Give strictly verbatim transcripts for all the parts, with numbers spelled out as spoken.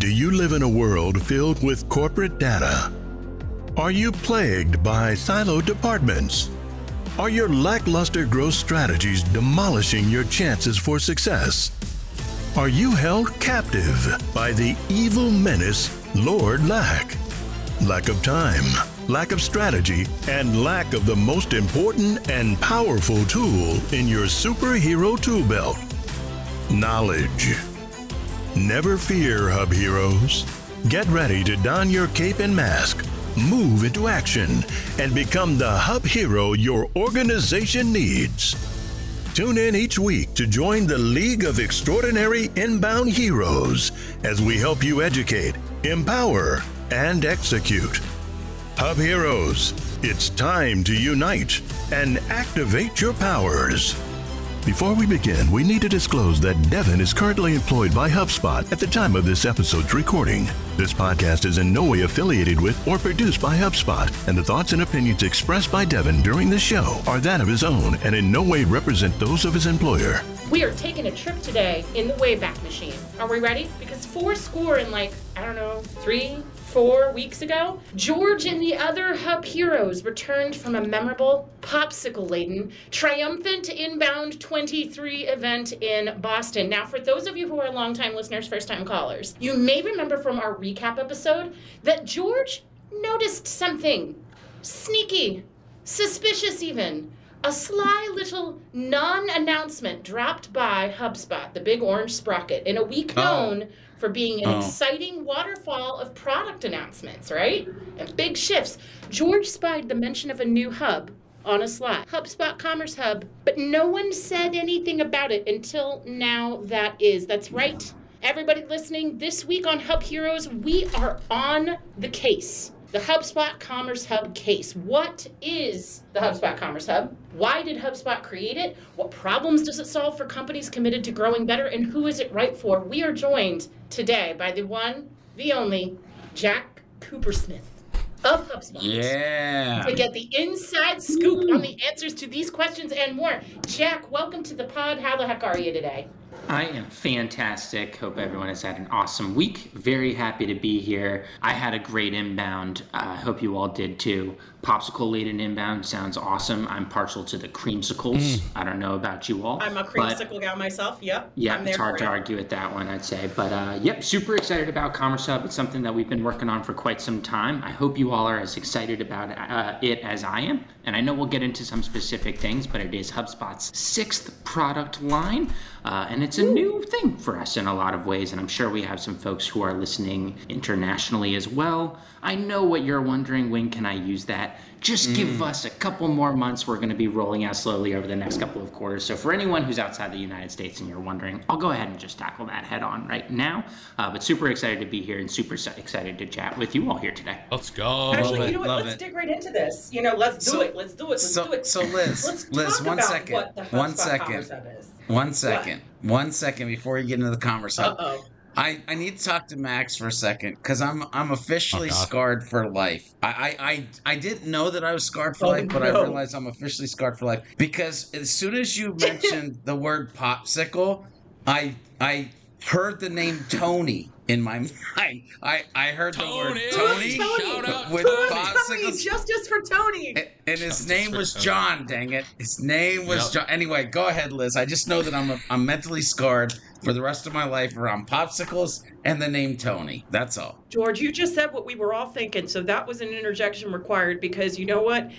Do you live in a world filled with corporate data? Are you plagued by siloed departments? Are your lackluster growth strategies demolishing your chances for success? Are you held captive by the evil menace, Lord Lack? Lack of time, lack of strategy, and lack of the most important and powerful tool in your superhero tool belt, knowledge. Never fear, Hub Heroes. Get ready to don your cape and mask, move into action, and become the Hub Hero your organization needs. Tune in each week to join the League of Extraordinary Inbound Heroes as we help you educate, empower, and execute. Hub Heroes, it's time to unite and activate your powers. Before we begin, we need to disclose that Devin is currently employed by HubSpot at the time of this episode's recording. This podcast is in no way affiliated with or produced by HubSpot, and the thoughts and opinions expressed by Devin during the show are that of his own and in no way represent those of his employer. We are taking a trip today in the Wayback Machine. Are we ready? Because four score in like, I don't know, three, four weeks ago, George and the other Hub Heroes returned from a memorable, popsicle-laden, triumphant Inbound twenty-three event in Boston. Now, for those of you who are longtime listeners, first-time callers, you may remember from our recap episode that George noticed something sneaky, suspicious even. A sly little non-announcement dropped by HubSpot, the Big Orange Sprocket, in a week oh. known for being an oh. exciting waterfall of product announcements, right? And big shifts. George spied the mention of a new hub on a slide, HubSpot Commerce Hub, but no one said anything about it until now. That is, that's right. Everybody listening, this week on Hub Heroes, we are on the case. The HubSpot Commerce Hub case. What is the HubSpot Commerce Hub? Why did HubSpot create it? What problems does it solve for companies committed to growing better? And who is it right for? We are joined today by the one, the only, Jack Coopersmith of HubSpot. Yeah. To get the inside scoop Ooh. on the answers to these questions and more. Jack, welcome to the pod. How the heck are you today? I am fantastic. Hope everyone has had an awesome week. Very happy to be here. I had a great inbound. I uh, hope you all did too. Popsicle-laden inbound sounds awesome. I'm partial to the creamsicles. Mm. I don't know about you all. I'm a creamsicle gal myself. Yep. Yeah, it's hard to it. argue with that one, I'd say. But uh, yep, super excited about Commerce Hub. It's something that we've been working on for quite some time. I hope you all are as excited about uh, it as I am. And I know we'll get into some specific things, but it is HubSpot's sixth product line. Uh, and it's a new thing for us in a lot of ways, and I'm sure we have some folks who are listening internationally as well. I know what you're wondering, when can I use that? Just mm. give us a couple more months. We're gonna be rolling out slowly over the next couple of quarters. So for anyone who's outside the United States and you're wondering, I'll go ahead and just tackle that head on right now. Uh, but super excited to be here and super excited to chat with you all here today. Let's go. Actually, you know what, let's dig right into this. You know, let's do so, it, let's do it, let's so, do it. So Liz, let's Liz, talk one, about second. What the one second, one second, one second, one second before you get into the Commerce Hub. Uh-oh. I, I need to talk to Max for a second, because I'm I'm officially oh, scarred for life. I, I, I, I didn't know that I was scarred for oh, life, but no. I realized I'm officially scarred for life. Because as soon as you mentioned the word popsicle, I I heard the name Tony in my mind. I, I heard Tony. the word Tony, Tony? Shout with popsicles. Justice for Tony. And, and his name was Tony. John, dang it. His name was yep. John. Anyway, go ahead, Liz. I just know that I'm a, I'm mentally scarred for the rest of my life around popsicles and the name Tony. That's all. George, you just said what we were all thinking, so that was an interjection required, because you know what?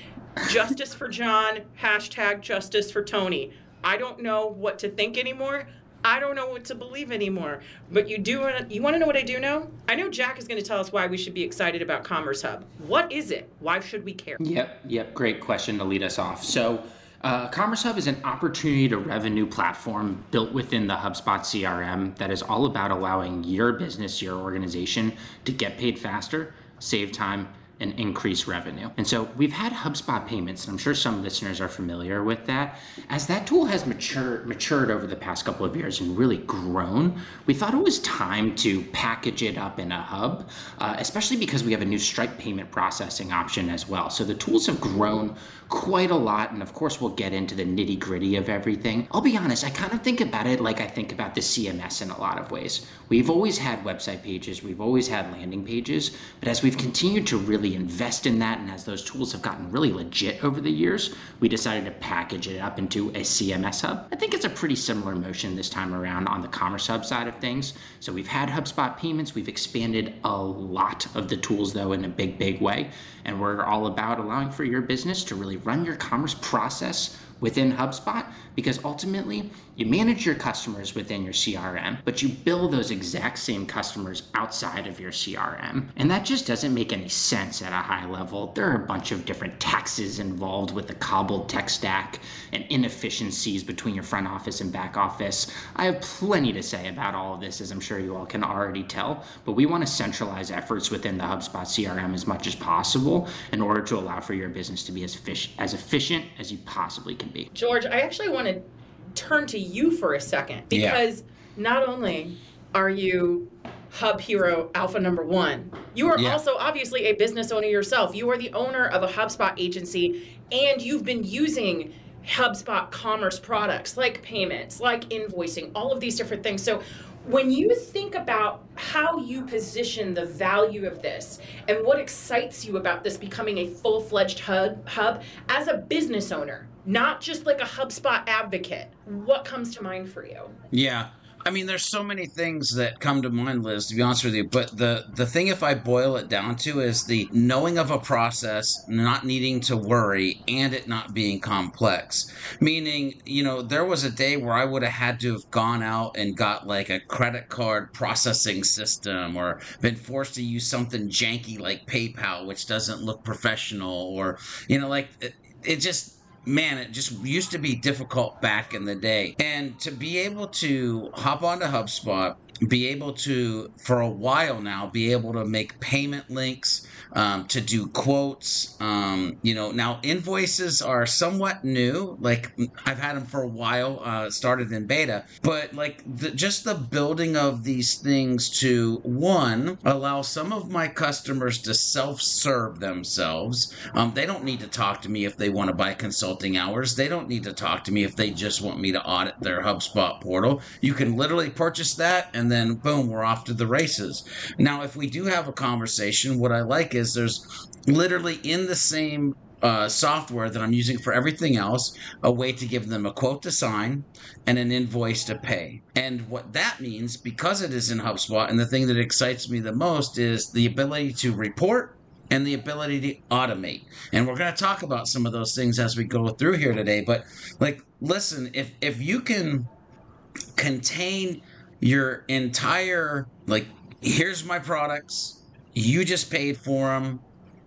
Justice for John, hashtag justice for Tony. I don't know what to think anymore. I don't know what to believe anymore. But you do. You want to know what I do know? I know Jack is going to tell us why we should be excited about Commerce Hub. What is it? Why should we care? Yep, yep. Great question to lead us off. So. Uh, Commerce Hub is an opportunity to revenue platform built within the HubSpot C R M that is all about allowing your business, your organization to get paid faster, save time, and increase revenue. And so we've had HubSpot payments, and I'm sure some listeners are familiar with that. As that tool has matured, matured over the past couple of years and really grown, we thought it was time to package it up in a hub, uh, especially because we have a new Stripe payment processing option as well. So the tools have grown quite a lot, and of course we'll get into the nitty gritty of everything. I'll be honest, I kind of think about it like I think about the C M S in a lot of ways. We've always had website pages, we've always had landing pages, but as we've continued to really invest in that and as those tools have gotten really legit over the years, we decided to package it up into a C M S hub. I think it's a pretty similar motion this time around on the Commerce Hub side of things. So we've had HubSpot payments, we've expanded a lot of the tools though in a big, big way, and we're all about allowing for your business to really run your commerce process within HubSpot, because ultimately you manage your customers within your C R M, but you bill those exact same customers outside of your C R M. And that just doesn't make any sense at a high level. There are a bunch of different taxes involved with the cobbled tech stack and inefficiencies between your front office and back office. I have plenty to say about all of this, as I'm sure you all can already tell, but we want to centralize efforts within the HubSpot C R M as much as possible in order to allow for your business to be as, fish, as efficient as you possibly can. George, I actually want to turn to you for a second, because yeah. Not only are you Hub Hero Alpha number one, you are yeah. also obviously a business owner yourself. You are the owner of a HubSpot agency, and you've been using HubSpot commerce products like payments, like invoicing, all of these different things. So when you think about how you position the value of this and what excites you about this becoming a full-fledged hub, hub as a business owner, not just like a HubSpot advocate, what comes to mind for you? Yeah, I mean, there's so many things that come to mind, Liz, to be honest with you, but the, the thing, if I boil it down to, is the knowing of a process, not needing to worry, and it not being complex. Meaning, you know, there was a day where I would have had to have gone out and got like a credit card processing system, or been forced to use something janky like PayPal, which doesn't look professional, or, you know, like, it, it just... Man, it just used to be difficult back in the day. And to be able to hop onto HubSpot, be able to, for a while now, be able to make payment links, um, to do quotes. Um, you know, now invoices are somewhat new. Like, I've had them for a while, uh, started in beta. But like the, just the building of these things to, one, allow some of my customers to self-serve themselves. Um, they don't need to talk to me if they want to buy consulting hours. They don't need to talk to me if they just want me to audit their HubSpot portal. You can literally purchase that, and then boom, we're off to the races. Now, if we do have a conversation, what I like is there's literally in the same Uh, software that I'm using for everything else, a way to give them a quote to sign and an invoice to pay. And what that means, because it is in HubSpot, and the thing that excites me the most is the ability to report and the ability to automate. And we're going to talk about some of those things as we go through here today. But like, listen, if if you can contain your entire, like, here's my products, you just paid for them,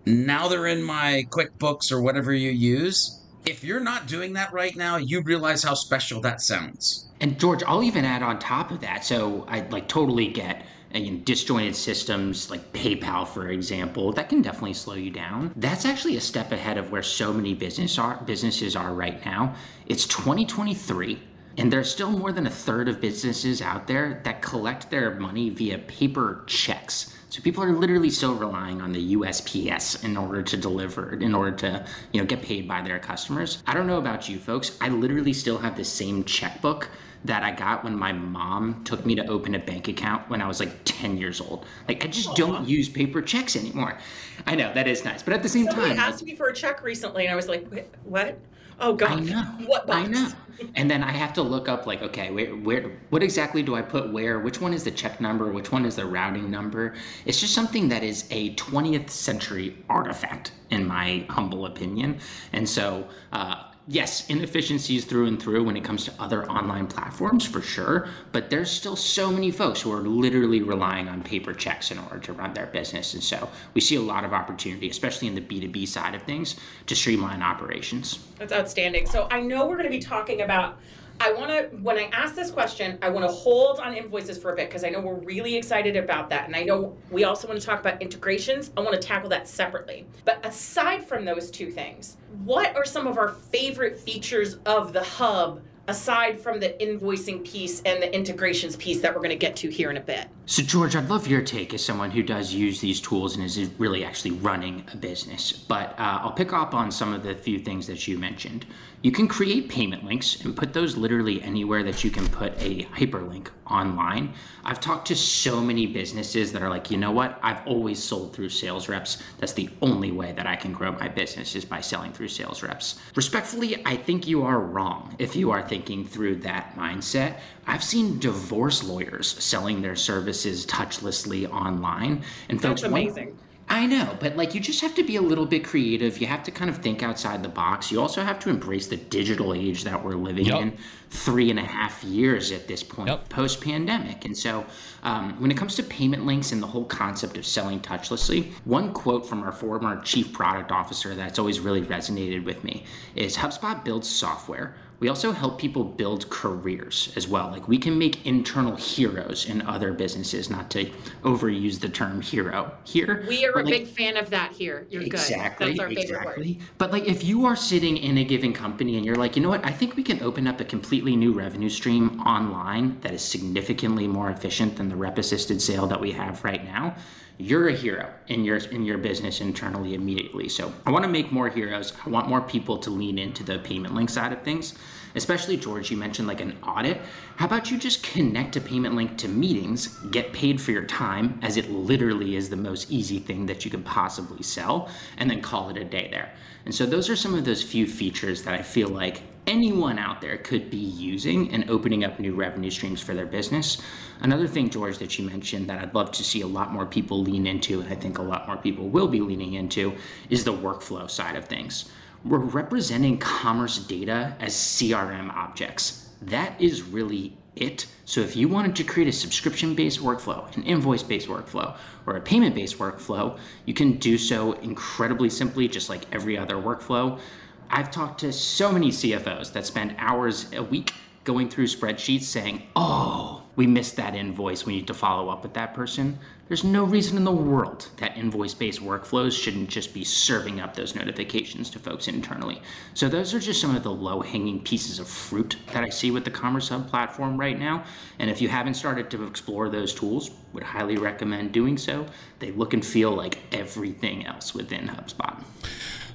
now they're in my QuickBooks or whatever you use. If you're not doing that right now, you realize how special that sounds. And George, I'll even add on top of that. So I like totally get and disjointed systems like PayPal, for example, that can definitely slow you down. That's actually a step ahead of where so many business are, businesses are right now. It's twenty twenty-three. And there's still more than a third of businesses out there that collect their money via paper checks. So people are literally still relying on the U S P S in order to deliver, in order to, you know, get paid by their customers. I don't know about you folks. I literally still have the same checkbook that I got when my mom took me to open a bank account when I was like ten years old. Like, I just don't use paper checks anymore. I know, that is nice. But at the same Somebody time- Somebody asked me for a check recently and I was like, what? Oh God, I know. What box? I know. And then I have to look up like, okay, where, where, what exactly do I put where? Which one is the check number? Which one is the routing number? It's just something that is a twentieth century artifact, in my humble opinion. And so, uh, yes, inefficiencies through and through when it comes to other online platforms for sure, but there's still so many folks who are literally relying on paper checks in order to run their business. And so we see a lot of opportunity, especially in the B two B side of things, to streamline operations. That's outstanding. So I know we're going to be talking about I want to, when I ask this question, I want to hold on invoices for a bit because I know we're really excited about that. And I know we also want to talk about integrations. I want to tackle that separately. But aside from those two things, what are some of our favorite features of the hub aside from the invoicing piece and the integrations piece that we're going to get to here in a bit? So George, I'd love your take as someone who does use these tools and is really actually running a business, but uh, I'll pick up on some of the few things that you mentioned. You can create payment links and put those literally anywhere that you can put a hyperlink online. I've talked to so many businesses that are like, you know what? I've always sold through sales reps. That's the only way that I can grow my business is by selling through sales reps. Respectfully, I think you are wrong if you are thinking thinking through that mindset. I've seen divorce lawyers selling their services touchlessly online. And that's folks, amazing. One, I know, but like you just have to be a little bit creative. You have to kind of think outside the box. You also have to embrace the digital age that we're living yep. in. Three and a half years at this point, yep. post-pandemic. And so um, when it comes to payment links and the whole concept of selling touchlessly, one quote from our former chief product officer that's always really resonated with me is HubSpot builds software. We also help people build careers as well. Like we can make internal heroes in other businesses, not to overuse the term hero here. We are a like, big fan of that here. You're exactly, good. That's our exactly. favorite word. But like if you are sitting in a given company and you're like, you know what, I think we can open up a complete new revenue stream online that is significantly more efficient than the rep-assisted sale that we have right now, you're a hero in your in your business internally immediately. So I want to make more heroes. I want more people to lean into the payment link side of things. Especially, George, you mentioned like an audit. How about you just connect a payment link to meetings, get paid for your time, as it literally is the most easy thing that you could possibly sell, and then call it a day there. And so those are some of those few features that I feel like anyone out there could be using and opening up new revenue streams for their business. Another thing, George, that you mentioned that I'd love to see a lot more people lean into, and I think a lot more people will be leaning into, is the workflow side of things. We're representing commerce data as C R M objects. That is really it. So if you wanted to create a subscription-based workflow, an invoice-based workflow, or a payment-based workflow, you can do so incredibly simply, just like every other workflow. I've talked to so many C F Os that spend hours a week going through spreadsheets saying, oh, we missed that invoice. We need to follow up with that person. There's no reason in the world that invoice-based workflows shouldn't just be serving up those notifications to folks internally. So those are just some of the low-hanging pieces of fruit that I see with the Commerce Hub platform right now. And if you haven't started to explore those tools, would highly recommend doing so. They look and feel like everything else within HubSpot.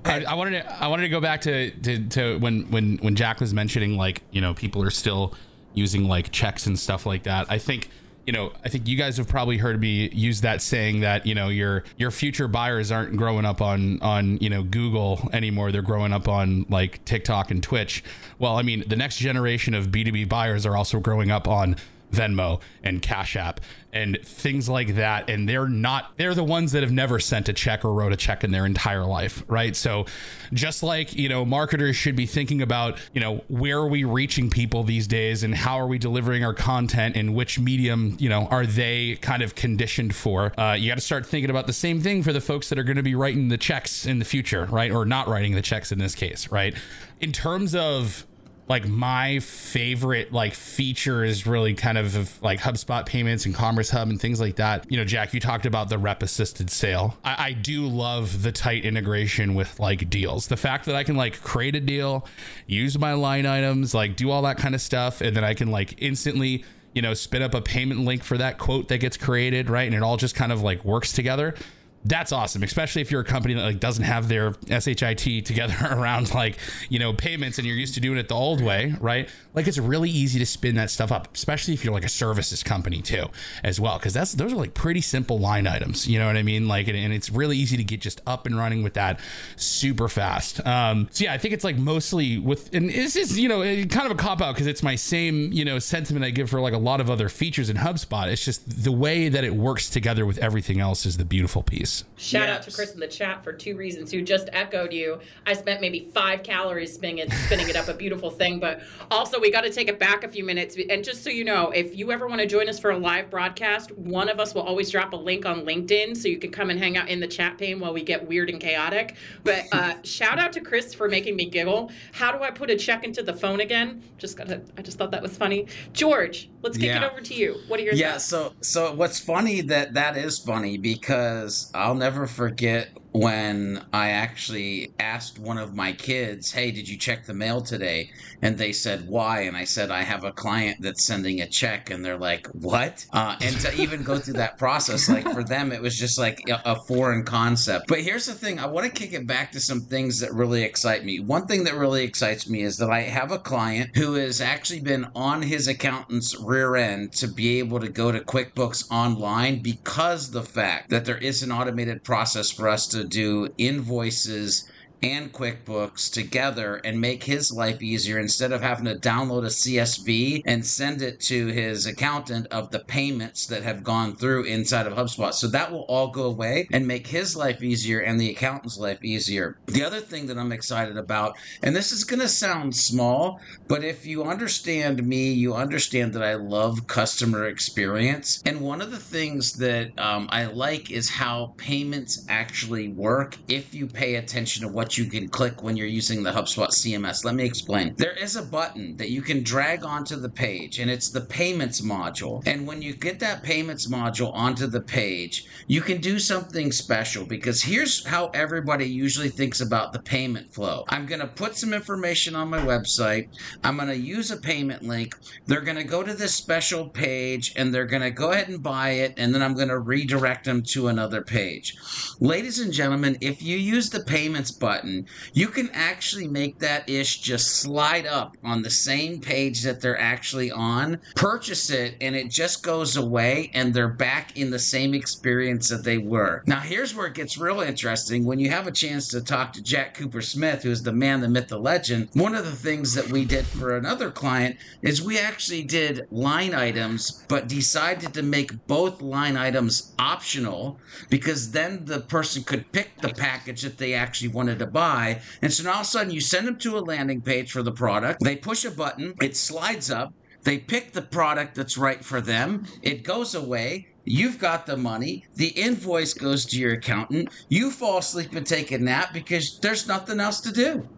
I, I wanted to I wanted to go back to, to, to when, when, when Jack was mentioning, like, you know, people are still using like checks and stuff like that. I think, you know, I think you guys have probably heard me use that saying that, you know, your your future buyers aren't growing up on on, you know, Google anymore. They're growing up on like TikTok and Twitch. Well, I mean, the next generation of B two B buyers are also growing up on Venmo and Cash App and things like that. And they're not, they're the ones that have never sent a check or wrote a check in their entire life, right? So just like, you know, marketers should be thinking about, you know, where are we reaching people these days and how are we delivering our content and which medium, you know, are they kind of conditioned for? Uh, you got to start thinking about the same thing for the folks that are going to be writing the checks in the future, right? Or not writing the checks in this case, right? In terms of like my favorite like feature is really kind of, of like HubSpot payments and Commerce Hub and things like that. You know, Jack, you talked about the rep assisted sale. I, I do love the tight integration with like deals. The fact that I can like create a deal, use my line items, like do all that kind of stuff. And then I can like instantly, you know, spin up a payment link for that quote that gets created, right? And it all just kind of like works together. That's awesome, especially if you're a company that like doesn't have their S H I T together around like, you know, payments and you're used to doing it the old way, right? Like it's really easy to spin that stuff up, especially if you're like a services company too as well, because that's those are like pretty simple line items, you know what I mean? Like, and, and it's really easy to get just up and running with that super fast. Um, so yeah, I think it's like mostly with, and this is, you know, kind of a cop out because it's my same, you know, sentiment I give for like a lot of other features in HubSpot. It's just the way that it works together with everything else is the beautiful piece. Nice. Shout yes. out to Chris in the chat for two reasons, who just echoed you. I spent maybe five calories spinning it, spinning it up, a beautiful thing. But also, we got to take it back a few minutes. And just so you know, if you ever want to join us for a live broadcast, one of us will always drop a link on LinkedIn so you can come and hang out in the chat pane while we get weird and chaotic. But uh, shout out to Chris for making me giggle. How do I put a check into the phone again? Just got to, I just thought that was funny. George, let's kick yeah. it over to you. What are your yeah, thoughts? Yeah, so, so what's funny that that is funny, because I'll never forget when I actually asked one of my kids, hey, did you check the mail today? And they said, why? And I said, I have a client that's sending a check. And they're like, what? Uh, and to even go through that process, like for them, it was just like a foreign concept. But here's the thing. I want to kick it back to some things that really excite me. One thing that really excites me is that I have a client who has actually been on his accountant's rear end to be able to go to QuickBooks online, because the fact that there is an automated process for us to do invoices and QuickBooks together and make his life easier, instead of having to download a C S V and send it to his accountant of the payments that have gone through inside of HubSpot. So that will all go away and make his life easier and the accountant's life easier. The other thing that I'm excited about, and this is going to sound small, but if you understand me, you understand that I love customer experience. And one of the things that um, I like is how payments actually work if you pay attention to what you can click when you're using the HubSpot C M S. Let me explain. There is a button that you can drag onto the page, and it's the payments module. And when you get that payments module onto the page, you can do something special, because here's how everybody usually thinks about the payment flow. I'm going to put some information on my website. I'm going to use a payment link. They're going to go to this special page, and they're going to go ahead and buy it, and then I'm going to redirect them to another page. Ladies and gentlemen, if you use the payments button, Button, you can actually make that ish just slide up on the same page that they're actually on, purchase it, and it just goes away, and they're back in the same experience that they were. Now, here's where it gets real interesting. When you have a chance to talk to Jack Coopersmith, who's the man, the myth, the legend, one of the things that we did for another client is we actually did line items, but decided to make both line items optional, because then the person could pick the package that they actually wanted to buy. And so now all of a sudden you send them to a landing page for the product, they push a button, it slides up, they pick the product that's right for them, it goes away, you've got the money, the invoice goes to your accountant, you fall asleep and take a nap because there's nothing else to do.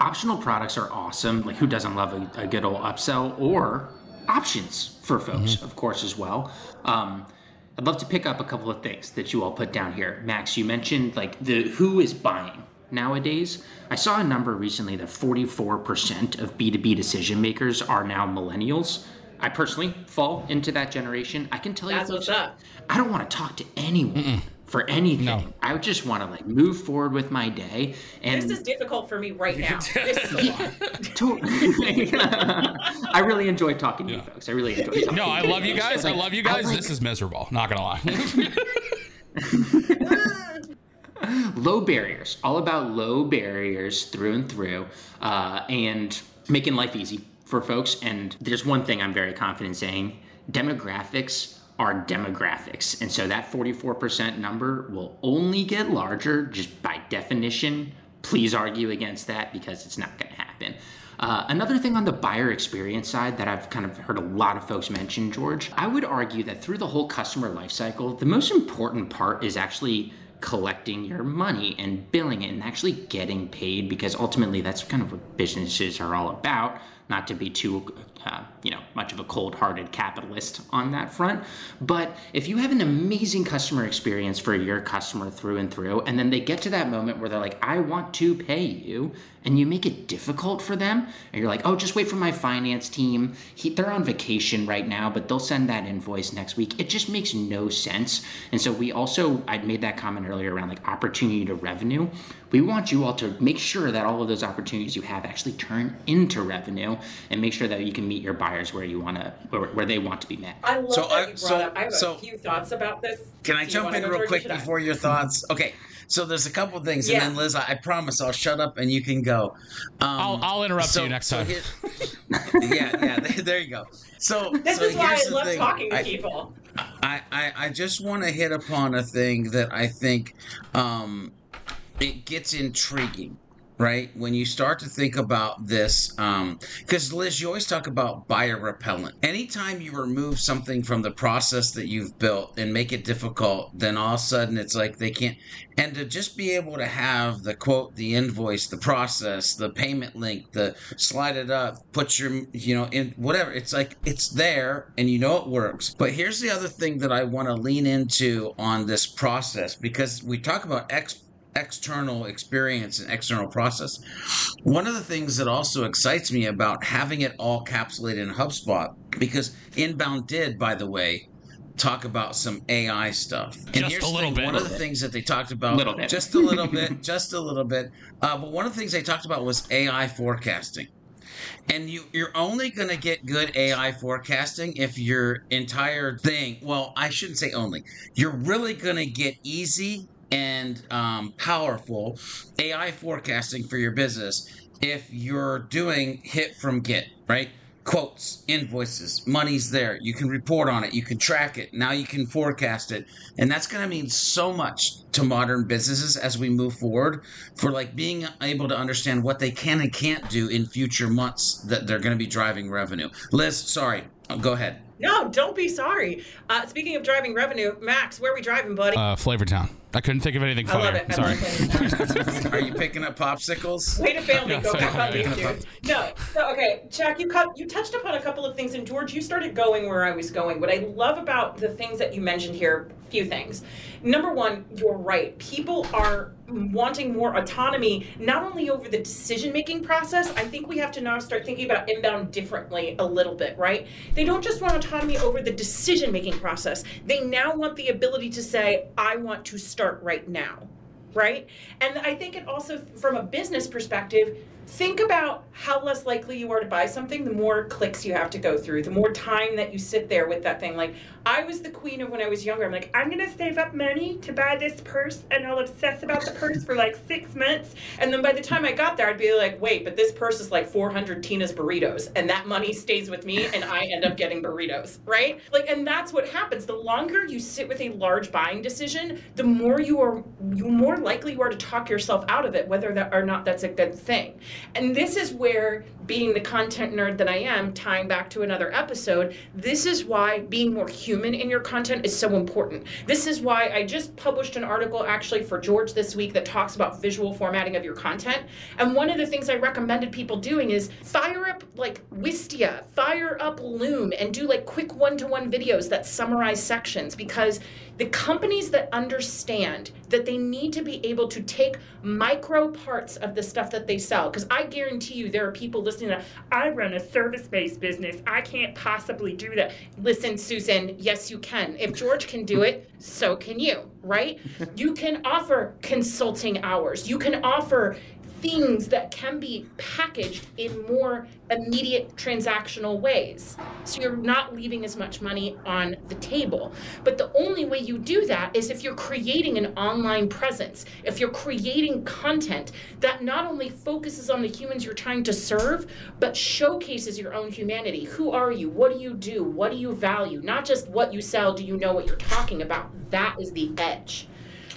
Optional products are awesome. Like, who doesn't love a, a good old upsell or options for folks, mm-hmm. of course, as well. Um, I'd love to pick up a couple of things that you all put down here. Max, you mentioned like the who is buying nowadays. I saw a number recently that forty-four percent of B two B decision makers are now millennials. I personally fall into that generation. I can tell you that's what's up. I don't want to talk to anyone Mm-mm. for anything. No. I just want to like move forward with my day. And this is difficult for me right now. This is yeah, totally. I really enjoy talking to yeah. you folks. I really enjoy talking no, to I you. No, I love you guys. I love you guys. Like, this is miserable. Not going to lie. Low barriers. All about low barriers through and through, uh, and making life easy for folks. And there's one thing I'm very confident in saying. Demographics are demographics. And so that forty-four percent number will only get larger just by definition. Please argue against that, because it's not going to happen. Uh, another thing on the buyer experience side that I've kind of heard a lot of folks mention, George, I would argue that through the whole customer lifecycle, the most important part is actually collecting your money and billing it and actually getting paid, because ultimately that's kind of what businesses are all about. Not to be too, uh, you know, much of a cold-hearted capitalist on that front. But if you have an amazing customer experience for your customer through and through, and then they get to that moment where they're like, I want to pay you, and you make it difficult for them, and you're like, oh, just wait for my finance team. He, they're on vacation right now, but they'll send that invoice next week. It just makes no sense. And so we also, I made that comment earlier around like opportunity to revenue. We want you all to make sure that all of those opportunities you have actually turn into revenue, and make sure that you can meet your buyers where you want to, where, where they want to be met. I love so, that you brought so, up. I have so, a few thoughts about this. Can I jump in real quick before I? your thoughts? Okay. So there's a couple of things, yeah. and then Liz, I, I promise I'll shut up and you can go. Um, I'll, I'll interrupt so, you next so time. Here, yeah, yeah, there you go. So this so is why I love thing. talking to I, people. I, I, I just want to hit upon a thing that I think um, it gets intriguing, right? When you start to think about this, because um, Liz, you always talk about buyer repellent. Anytime you remove something from the process that you've built and make it difficult, then all of a sudden it's like they can't. And to just be able to have the quote, the invoice, the process, the payment link, the slide it up, put your, you know, in whatever. It's like it's there and you know it works. But here's the other thing that I want to lean into on this process, because we talk about X. external experience and external process. One of the things that also excites me about having it all encapsulated in HubSpot, because Inbound did, by the way, talk about some A I stuff. And just here's a little thing, bit. One of the things that they talked about, little bit. just a little bit, just a little bit. Uh, but one of the things they talked about was A I forecasting. And you, you're only going to get good A I forecasting if your entire thing, well, I shouldn't say only, you're really going to get easy and um, powerful A I forecasting for your business if you're doing hit from get, right? Quotes, invoices, money's there. You can report on it. You can track it. Now you can forecast it. And that's going to mean so much to modern businesses as we move forward, for like being able to understand what they can and can't do in future months that they're going to be driving revenue. Liz, sorry. Oh, go ahead. No, don't be sorry. Uh, speaking of driving revenue, Max, where are we driving, buddy? Uh, Flavortown. I couldn't think of anything funnier. I love it. I'm sorry. Are you picking up popsicles? Way to fail me. No, go sorry, back no, on no, YouTube. No. So, okay, Jack, you, cut, you touched upon a couple of things, and George, you started going where I was going. What I love about the things that you mentioned here, a few things. Number one, you're right. People are wanting more autonomy, not only over the decision-making process. I think we have to now start thinking about inbound differently a little bit, right? They don't just want autonomy over the decision-making process. They now want the ability to say, I want to start right now, right? And I think it also, from a business perspective, think about how less likely you are to buy something, the more clicks you have to go through, the more time that you sit there with that thing. Like, I was the queen of when I was younger. I'm like, I'm going to save up money to buy this purse, and I'll obsess about the purse for like six months. And then by the time I got there, I'd be like, wait, but this purse is like four hundred Tina's burritos, and that money stays with me, and I end up getting burritos, right? Like, and that's what happens. The longer you sit with a large buying decision, the more you are, you more likely you are to talk yourself out of it, whether that or not that's a good thing. And this is where, being the content nerd that I am, tying back to another episode, this is why being more human in your content is so important. This is why I just published an article actually for George this week that talks about visual formatting of your content. And one of the things I recommended people doing is fire up like Wistia, fire up Loom, and do like quick one-to-one videos that summarize sections, because the companies that understand that they need to be able to take micro parts of the stuff that they sell, because I guarantee you there are people listening to, I run a service-based business, I can't possibly do that. Listen, Susan, yes you can. If George can do it, so can you, right? You can offer consulting hours. You can offer things that can be packaged in more immediate transactional ways, so you're not leaving as much money on the table. But the only way you do that is if you're creating an online presence, if you're creating content that not only focuses on the humans you're trying to serve, but showcases your own humanity. Who are you? What do you do? What do you value? Not just what you sell. Do you know what you're talking about? That is the edge.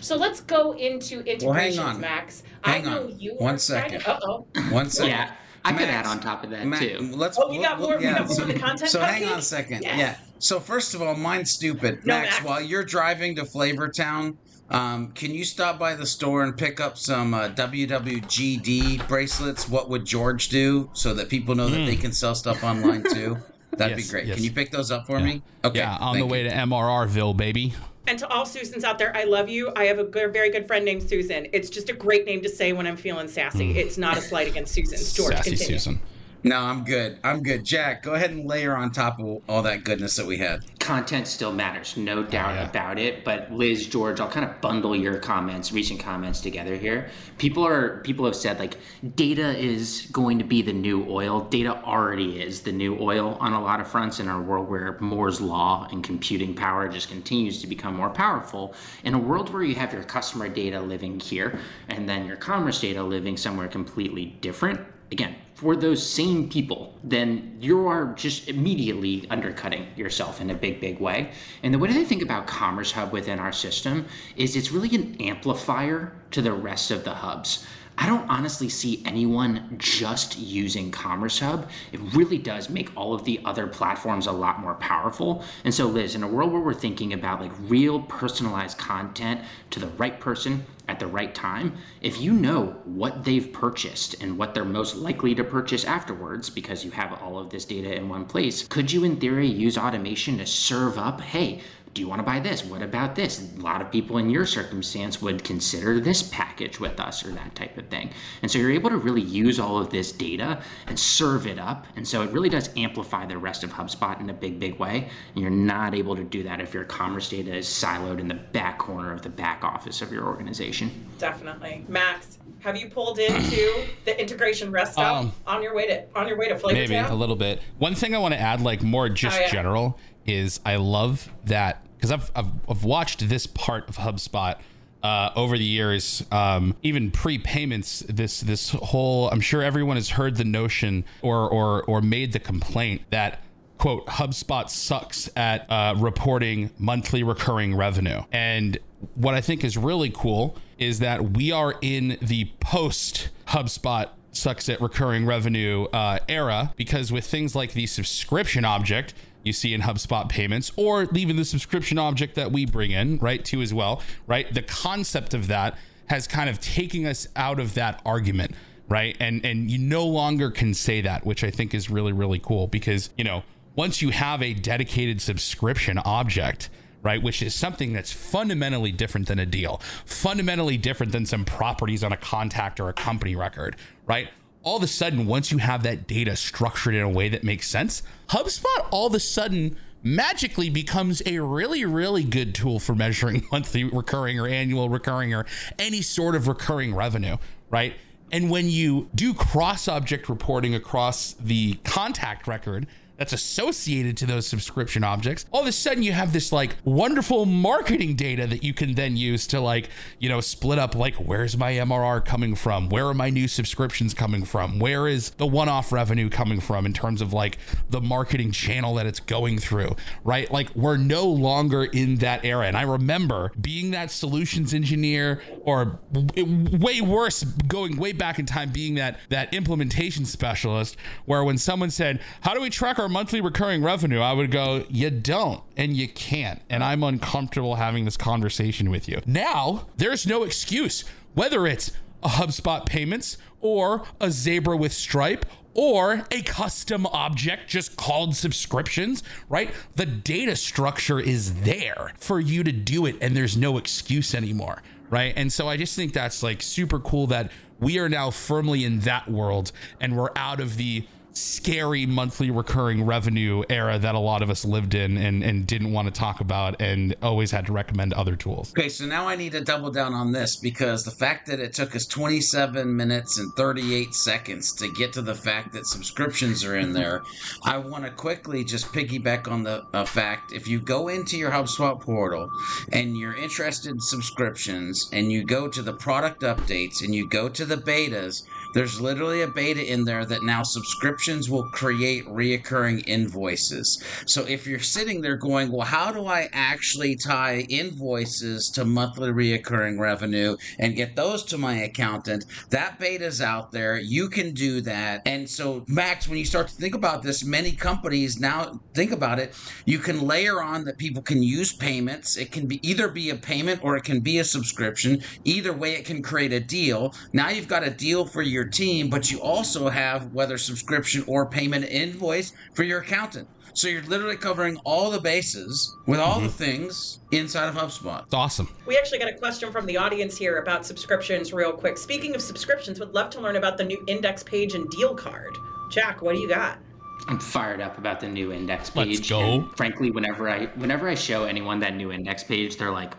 So let's go into integrations, well, hang on. Max. Hang I know on. you One second. Uh oh. One second. Yeah, I Max, could add on top of that Max, too. Let's, oh, we got more. Yeah, we got more so, the content. So hang on a second. Yes. Yeah. So first of all, mine's stupid. No, Max, Max, while you're driving to Flavortown, um, can you stop by the store and pick up some uh, W W G D bracelets? What would George do? So that people know mm. that they can sell stuff online too. That'd yes, be great. Yes. Can you pick those up for yeah. me? Okay. Yeah, on the way you. to MRRville, baby. And to all Susans out there, I love you. I have a good, very good friend named Susan. It's just a great name to say when I'm feeling sassy. Mm. It's not a slight against Susan. George, sassy continue. Susan. No, I'm good. I'm good. Jack, go ahead and layer on top of all that goodness that we had. Content still matters, no doubt yeah. about it. But Liz, George, I'll kind of bundle your comments, recent comments together here. People are people have said like data is going to be the new oil. Data already is the new oil on a lot of fronts in our world where Moore's law and computing power just continues to become more powerful. In a world where you have your customer data living here and then your commerce data living somewhere completely different, again, for those same people, then you are just immediately undercutting yourself in a big, big way. And the way that I think about Commerce Hub within our system is it's really an amplifier to the rest of the hubs. I don't honestly see anyone just using Commerce Hub. It really does make all of the other platforms a lot more powerful. And so, Liz, in a world where we're thinking about like real personalized content to the right person at the right time, if you know what they've purchased and what they're most likely to purchase afterwards, because you have all of this data in one place, could you in theory use automation to serve up, hey, do you want to buy this? What about this? A lot of people in your circumstance would consider this package with us, or that type of thing. And so you're able to really use all of this data and serve it up. And so it really does amplify the rest of HubSpot in a big, big way. And you're not able to do that if your commerce data is siloed in the back corner of the back office of your organization. Definitely. Max, have you pulled into the integration rest stop um, on your way to on your way to Flavor Maybe Town? A little bit. One thing I want to add, like more just oh, yeah. general, is I love that. Because I've, I've, I've watched this part of HubSpot uh, over the years, um, even pre-payments, this this whole, I'm sure everyone has heard the notion or, or, or made the complaint that, quote, HubSpot sucks at uh, reporting monthly recurring revenue. And what I think is really cool is that we are in the post-HubSpot sucks at recurring revenue uh, era, because with things like the subscription object you see in HubSpot payments, or even the subscription object that we bring in, right, too as well, right? The concept of that has kind of taken us out of that argument, right? And and you no longer can say that, which I think is really, really cool, because, you know, once you have a dedicated subscription object, right, which is something that's fundamentally different than a deal, fundamentally different than some properties on a contact or a company record, right? All of a sudden, once you have that data structured in a way that makes sense, HubSpot all of a sudden magically becomes a really, really good tool for measuring monthly recurring or annual recurring or any sort of recurring revenue, right? And when you do cross-object reporting across the contact record that's associated to those subscription objects, all of a sudden you have this like wonderful marketing data that you can then use to like, you know, split up like, where's my M R R coming from? Where are my new subscriptions coming from? Where is the one-off revenue coming from in terms of like the marketing channel that it's going through, right? Like we're no longer in that era. And I remember being that solutions engineer, or way worse, going way back in time, being that, that implementation specialist, where when someone said, how do we track our Our monthly recurring revenue, I would go, you don't and you can't, and I'm uncomfortable having this conversation with you. Now there's no excuse, whether it's a HubSpot payments or a Zebra with Stripe or a custom object just called subscriptions, right? The data structure is there for you to do it, and there's no excuse anymore, right? And so I just think that's like super cool that we are now firmly in that world, and we're out of the scary monthly recurring revenue era that a lot of us lived in and, and didn't want to talk about and always had to recommend other tools. Okay, so now I need to double down on this, because the fact that it took us twenty-seven minutes and thirty-eight seconds to get to the fact that subscriptions are in there, I want to quickly just piggyback on the uh, fact, if you go into your HubSpot portal and you're interested in subscriptions and you go to the product updates and you go to the betas, there's literally a beta in there that now subscriptions will create reoccurring invoices. So if you're sitting there going, well, how do I actually tie invoices to monthly reoccurring revenue and get those to my accountant? That beta's out there. You can do that. And so, Max, when you start to think about this, many companies now think about it. You can layer on that people can use payments. It can be either be a payment or it can be a subscription. Either way, it can create a deal. Now you've got a deal for your team, but you also have whether subscription or payment invoice for your accountant. So you're literally covering all the bases with all mm-hmm. the things inside of HubSpot. It's awesome. We actually got a question from the audience here about subscriptions real quick. Speaking of subscriptions, would love to learn about the new index page and deal card. Jack, what do you got? I'm fired up about the new index page. Let's go. And frankly, whenever I, whenever I show anyone that new index page, they're like,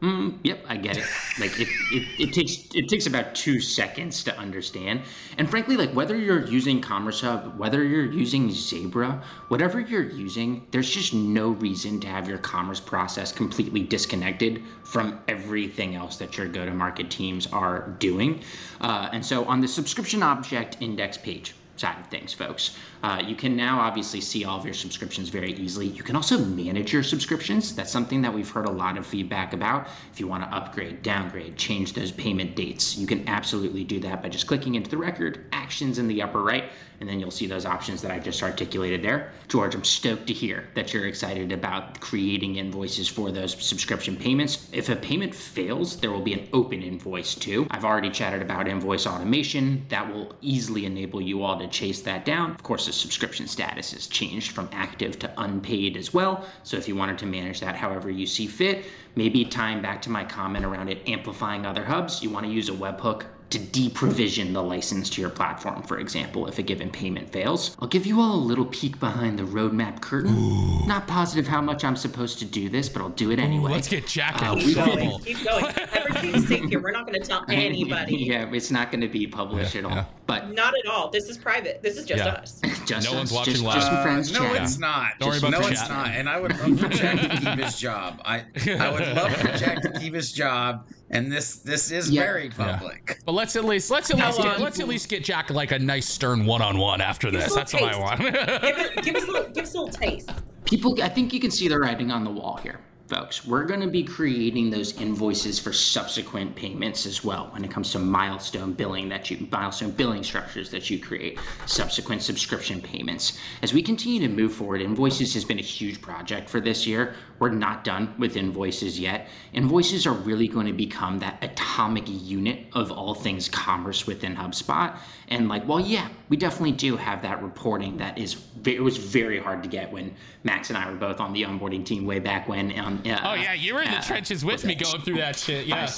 mm, yep, I get it. Like it, it, it takes it takes about two seconds to understand. And frankly, like whether you're using Commerce Hub, whether you're using Zebra, whatever you're using, there's just no reason to have your commerce process completely disconnected from everything else that your go-to-market teams are doing. Uh, and so on the subscription object index page side of things, folks, uh, you can now obviously see all of your subscriptions very easily. You can also manage your subscriptions. That's something that we've heard a lot of feedback about. If you want to upgrade, downgrade, change those payment dates, you can absolutely do that by just clicking into the record, actions in the upper right, and then you'll see those options that I just articulated there. George, I'm stoked to hear that you're excited about creating invoices for those subscription payments. If a payment fails, there will be an open invoice too. I've already chatted about invoice automation. That will easily enable you all to chase that down. Of course, the subscription status is changed from active to unpaid as well. So if you wanted to manage that however you see fit, maybe tying back to my comment around it amplifying other hubs, you want to use a webhook to deprovision the license to your platform, for example, if a given payment fails. I'll give you all a little peek behind the roadmap curtain. Ooh. Not positive how much I'm supposed to do this, but I'll do it anyway. Ooh, let's get Jack out. Uh, keep going. Keep going. Everything's safe here. We're not going to tell anybody. Yeah, it's not going to be published yeah, at all. Yeah. But not at all. This is private. This is just yeah. us. just no us. one's watching just, live. Just friends uh, no, it's not. Don't just, worry about no, it's chat. not. And I would love for Jack to keep his job. I I would love for Jack to keep his job. And this this is yeah. very public. Yeah. But let's at least let's at least get, let's at least get Jack like a nice stern one on one after this. That's taste. what I want. give, it, give us a little, give us a little taste. People, I think you can see the writing on the wall here, folks. We're going to be creating those invoices for subsequent payments as well when it comes to milestone billing that you milestone billing structures that you create, subsequent subscription payments. As we continue to move forward, invoices has been a huge project for this year. We're not done with invoices yet. Invoices are really going to become that atomic unit of all things commerce within HubSpot. And like, well, yeah, we definitely do have that reporting that is, it was very hard to get when Max and I were both on the onboarding team way back when. Um, uh, oh yeah, you were in the uh, trenches with me going through that shit, yeah.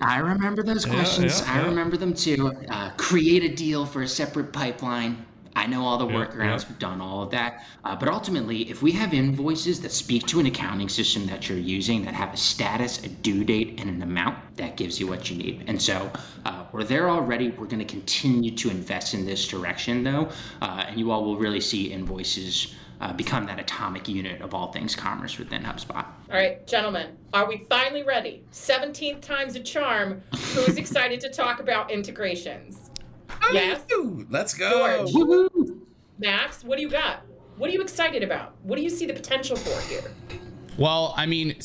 I remember those questions, yeah, yeah, yeah. I remember them too. Uh, create a deal for a separate pipeline. I know all the workarounds, yeah, yeah. we've done all of that. Uh, but ultimately, if we have invoices that speak to an accounting system that you're using that have a status, a due date, and an amount, that gives you what you need. And so uh, we're there already. We're gonna continue to invest in this direction though. Uh, and you all will really see invoices uh, become that atomic unit of all things commerce within HubSpot. All right, gentlemen, are we finally ready? seventeenth time's a charm. Who's excited to talk about integrations? Yes. Let's go. George, Max, what do you got? What are you excited about? What do you see the potential for here? Well, I mean,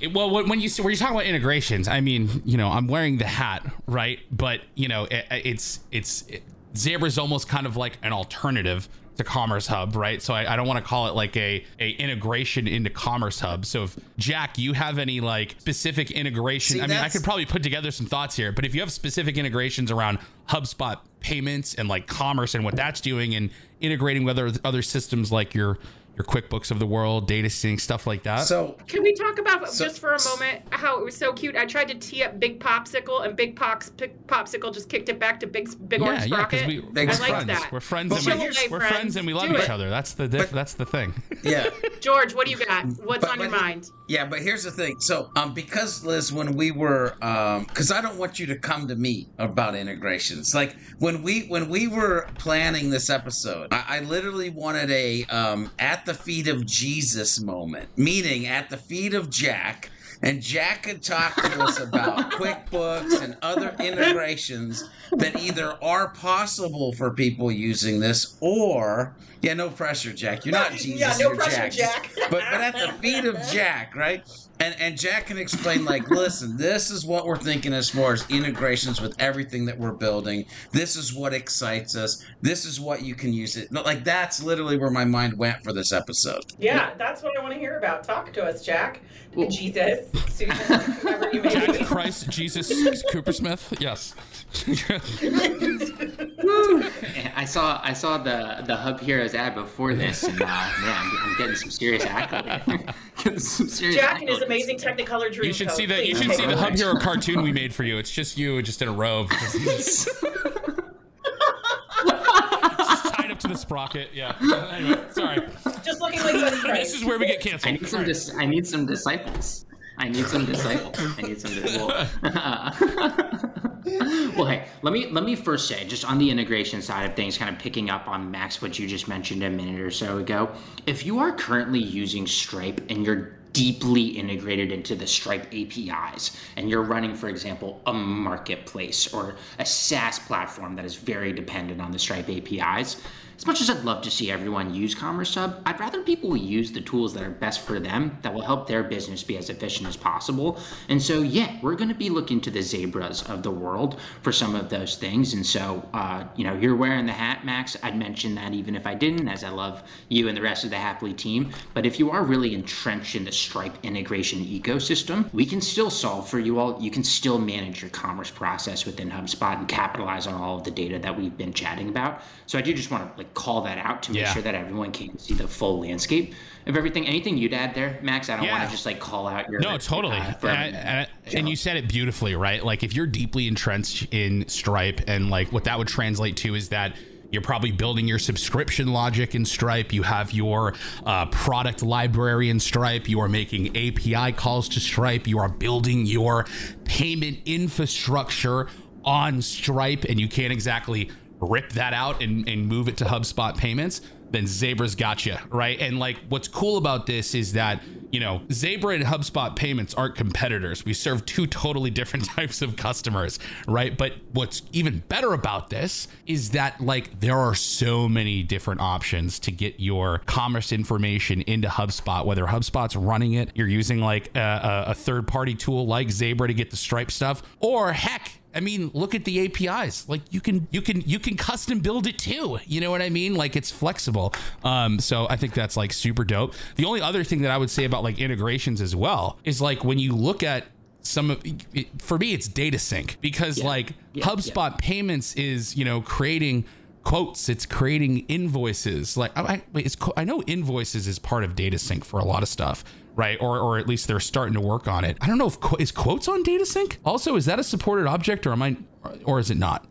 it, well, when you when you're talking about integrations, I mean, you know, I'm wearing the hat, right? But you know, it, it's it's it, Zebra's almost kind of like an alternative to Commerce Hub, right? So I, I don't want to call it like a, a integration into Commerce Hub. So if Jack, you have any like specific integration, See, I mean, I could probably put together some thoughts here, but if you have specific integrations around HubSpot payments and like commerce and what that's doing and integrating with other, other systems like your, your QuickBooks of the world, data sync, stuff like that. So can we talk about so, just for a moment how it was so cute? I tried to tee up Big Popsicle and Big Pops, Popsicle just kicked it back to Big Big yeah, Orange Sprocket. Yeah, we, we're friends. Like that. We're friends. Well, and we, friends. We're friends and we love Do each it. other. That's the diff, but, that's the thing. Yeah. George, what do you got? What's but, on but, your mind? Yeah, but here's the thing. So um, because Liz, when we were, because um, I don't want you to come to me about integrations. Like when we when we were planning this episode, I, I literally wanted a um, at the feet of Jesus moment, meaning at the feet of Jack, and Jack could talk to us about QuickBooks and other integrations that either are possible for people using this or, yeah, no pressure, Jack. You're not Jesus, yeah, no you're pressure, Jack. Jack. But, but at the feet of Jack, right? And, and Jack can explain, like, listen, this is what we're thinking as far as integrations with everything that we're building. This is what excites us. This is what you can use it. Like, that's literally where my mind went for this episode. Yeah, that's what I want to hear about. Talk to us, Jack. Well, Jesus, Susan, whoever you may Jack be. Christ, Jesus, Coopersmith. Yes. I saw I saw the, the HubHeroes ad before this, and uh, man, I'm getting some serious accolades. some serious Jack and his amazing Technicolor dream. You should coat, see that. You should see the HubHero cartoon we made for you. It's just you, just in a robe, just tied up to the sprocket. Yeah. Anyway, sorry. Just looking like this is where we get canceled. I need some. Right. I need some disciples. I need some disciples. I need some disciples. Well, hey, let me let me first say, just on the integration side of things, kind of picking up on Max, what you just mentioned a minute or so ago, if you are currently using Stripe and you're deeply integrated into the Stripe A P Is, and you're running, for example, a marketplace or a SaaS platform that is very dependent on the Stripe A P Is, as much as I'd love to see everyone use Commerce Hub, I'd rather people use the tools that are best for them, that will help their business be as efficient as possible. And so, yeah, we're going to be looking to the Zebras of the world for some of those things. And so, uh, you know, you're wearing the hat, Max. I'd mention that even if I didn't, as I love you and the rest of the Happily team. But if you are really entrenched in the Stripe integration ecosystem, we can still solve for you all. You can still manage your commerce process within HubSpot and capitalize on all of the data that we've been chatting about. So I do just want to, like, call that out to make yeah. sure that everyone can see the full landscape of everything. Anything you'd add there, Max? I don't yeah. want to just like call out your... No, like, totally. Uh, and, I, and, I, and you said it beautifully, right? Like, if you're deeply entrenched in Stripe, and like what that would translate to is that you're probably building your subscription logic in Stripe. You have your uh, product library in Stripe. You are making A P I calls to Stripe. You are building your payment infrastructure on Stripe, and you can't exactly rip that out and, and move it to HubSpot payments, then Zebra's got you, right? And like, what's cool about this is that, you know, Zebra and HubSpot payments aren't competitors. We serve two totally different types of customers, right? But what's even better about this is that, like, there are so many different options to get your commerce information into HubSpot, whether HubSpot's running it, you're using like a, a third-party tool like Zebra to get the Stripe stuff, or heck, I mean, look at the A P Is. Like, you can you can you can custom build it too. You know what I mean? Like, it's flexible. Um, so I think that's like super dope. The only other thing that I would say about like integrations as well is like, when you look at some of it, for me, it's data sync, because yeah. like yeah. HubSpot yeah. payments is, you know, creating quotes, it's creating invoices. Like, I, wait, it's, I know invoices is part of data sync for a lot of stuff, right? Or, or at least they're starting to work on it. I don't know if, is quotes on data sync? Also, is that a supported object, or am I, or is it not?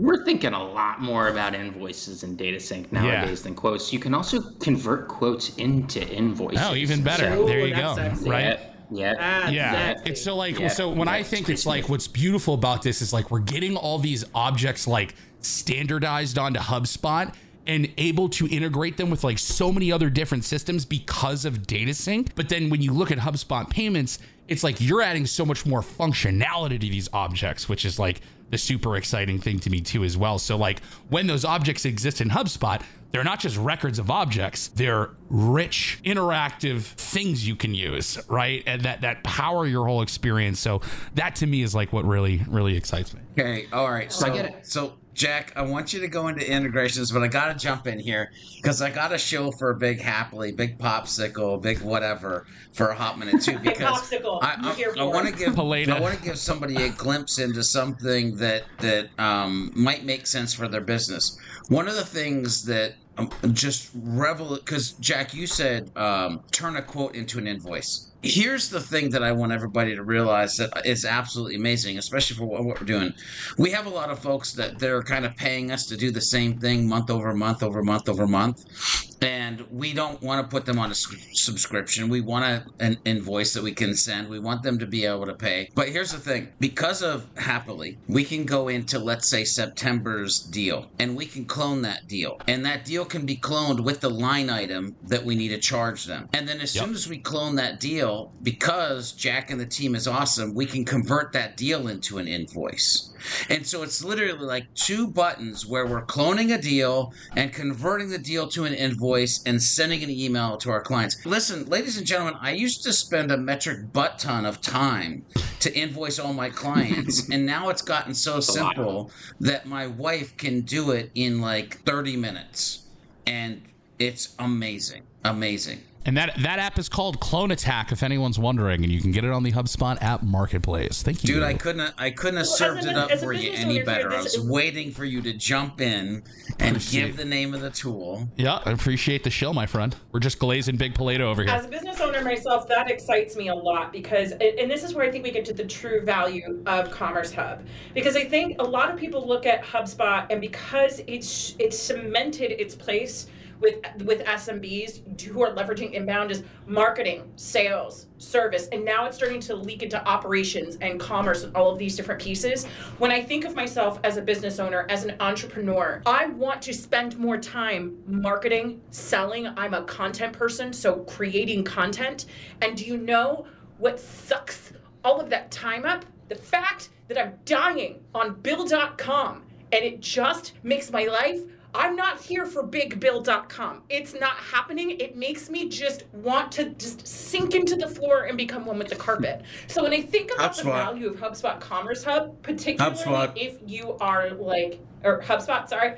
We're thinking a lot more about invoices and data sync nowadays yeah. than quotes. You can also convert quotes into invoices. Oh, even better. So, there you go, sexy. Right? Yeah. Yeah. yeah. Exactly. It's so like, yeah. so when yeah. I think it's like, what's beautiful about this is like, we're getting all these objects like standardized onto HubSpot and able to integrate them with like so many other different systems because of data sync. But then when you look at HubSpot payments, it's like you're adding so much more functionality to these objects, which is like the super exciting thing to me too as well. So like, when those objects exist in HubSpot, they're not just records of objects, they're rich, interactive things you can use, right? And that that power your whole experience. So that to me is like what really, really excites me. Okay, all right, so, so I get it. So Jack, I want you to go into integrations, but I gotta jump in here because I got a show for a big Happily, big popsicle, big whatever for a hot minute too. Because big popsicle. I, I, I want to give Paleta. I want to give somebody a glimpse into something that that um, might make sense for their business. One of the things that um, just revel, because Jack, you said um, turn a quote into an invoice. Here's the thing that I want everybody to realize that is absolutely amazing, especially for what we're doing. We have a lot of folks that they're kind of paying us to do the same thing month over month over month over month, and we don't want to put them on a subscription. We want a, an invoice that we can send. We want them to be able to pay. But here's the thing. Because of Happily, we can go into, let's say, September's deal, and we can clone that deal. And that deal can be cloned with the line item that we need to charge them. And then as yep. soon as we clone that deal, because Jack and the team is awesome, we can convert that deal into an invoice. And so it's literally like two buttons where we're cloning a deal and converting the deal to an invoice and sending an email to our clients. Listen, ladies and gentlemen, I used to spend a metric butt ton of time to invoice all my clients, and now it's gotten so simple that my wife can do it in like thirty minutes. And it's amazing, amazing. And that, that app is called Clone Attack, if anyone's wondering, and you can get it on the HubSpot app marketplace. Thank you. Dude, I couldn't I couldn't have well, served a, it up for you any better. I was waiting for you to jump in and appreciate. give the name of the tool. Yeah, I appreciate the shill, my friend. We're just glazing big Pallato over here. As a business owner myself, that excites me a lot because, and this is where I think we get to the true value of Commerce Hub. Because I think a lot of people look at HubSpot, and because it's it's cemented its place with with S M Bs who are leveraging inbound is marketing, sales, service, and now it's starting to leak into operations and commerce and all of these different pieces. When I think of myself as a business owner, as an entrepreneur, I want to spend more time marketing, selling. I'm a content person, so creating content. And do you know what sucks all of that time up? The fact that I'm dying on bill dot com, and it just makes my life, I'm not here for big bill dot com. It's not happening. It makes me just want to just sink into the floor and become one with the carpet. So when I think about HubSpot. The value of HubSpot Commerce Hub, particularly HubSpot. If you are like, or HubSpot, sorry.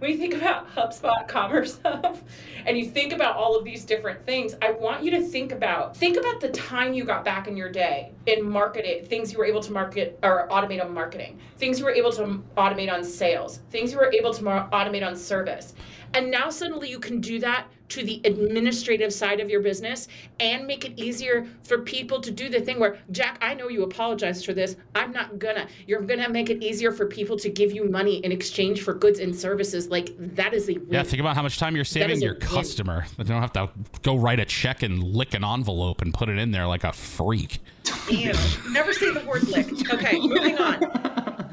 When you think about HubSpot Commerce Hub and you think about all of these different things, I want you to think about, think about the time you got back in your day in marketing, things you were able to market or automate on marketing, things you were able to automate on sales, things you were able to automate on service. And now suddenly you can do that to the administrative side of your business and make it easier for people to do the thing where, Jack, I know you apologize for this. I'm not gonna. You're gonna make it easier for people to give you money in exchange for goods and services. Like, that is a win. Yeah, think about how much time you're saving your customer. They don't have to go write a check and lick an envelope and put it in there like a freak. Damn. Never say the word lick. Okay, moving on.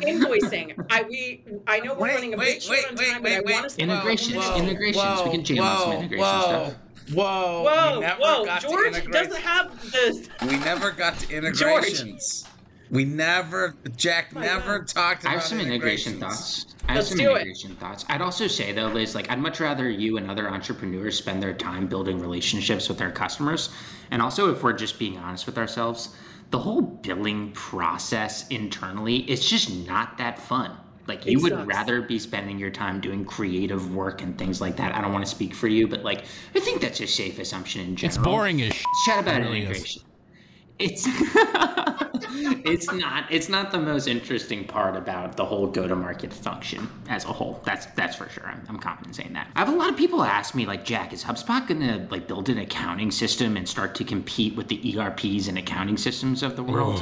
Invoicing. I we I know we're wait, running a wait, bit short wait, on time, wait, wait, wait. Wait. Integrations, whoa, integrations. Whoa, we can jam whoa, on some integration whoa, stuff. Whoa, whoa, whoa. Got George doesn't have this. We never got to integrations. George. We never, Jack oh never God. talked about I have some integration thoughts. I have Let's some integration it. thoughts. I'd also say though, Liz, like I'd much rather you and other entrepreneurs spend their time building relationships with our customers. And also, if we're just being honest with ourselves, the whole billing process internally, it's just not that fun. Like you would rather be spending your time doing creative work and things like that. I don't want to speak for you, but like, I think that's a safe assumption in general. It's boring as shit. Chat about integration. It's it's not it's not the most interesting part about the whole go-to-market function as a whole. That's that's for sure. I'm, I'm confident saying that. I have a lot of people ask me like, Jack, is HubSpot gonna like build an accounting system and start to compete with the E R Ps and accounting systems of the world?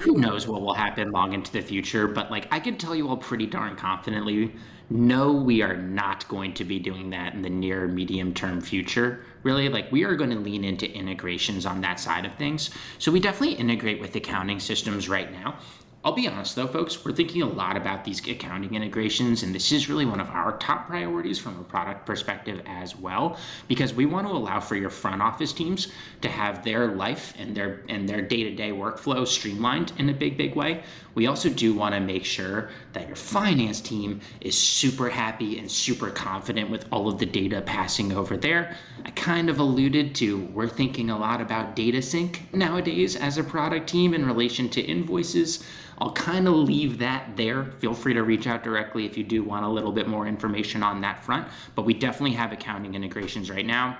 Who knows what will happen long into the future? But like, I can tell you all pretty darn confidently, no, we are not going to be doing that in the near medium term future. Really, like we are going to lean into integrations on that side of things. So we definitely integrate with accounting systems right now. I'll be honest though, folks, we're thinking a lot about these accounting integrations, and this is really one of our top priorities from a product perspective as well, because we want to allow for your front office teams to have their life and their and their day-to-day workflow streamlined in a big, big way. We also do want to make sure that your finance team is super happy and super confident with all of the data passing over there. I kind of alluded to, we're thinking a lot about data sync nowadays as a product team in relation to invoices. I'll kind of leave that there. Feel free to reach out directly if you do want a little bit more information on that front, but we definitely have accounting integrations right now.